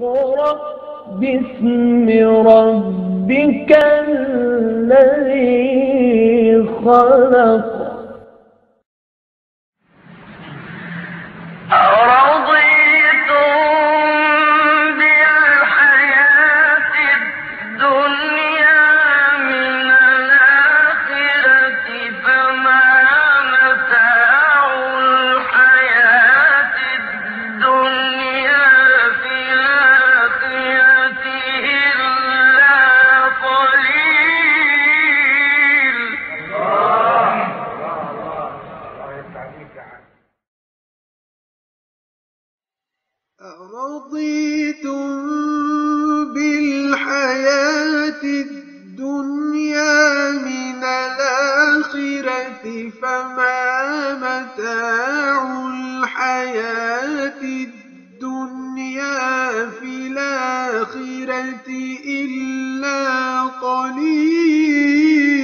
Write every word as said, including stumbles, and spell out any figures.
اقرأ باسم ربك الذي خلق. أرضيتم بالحياة الدنيا من الآخرة فما متاع الحياة الدنيا في الآخرة إلا قليل.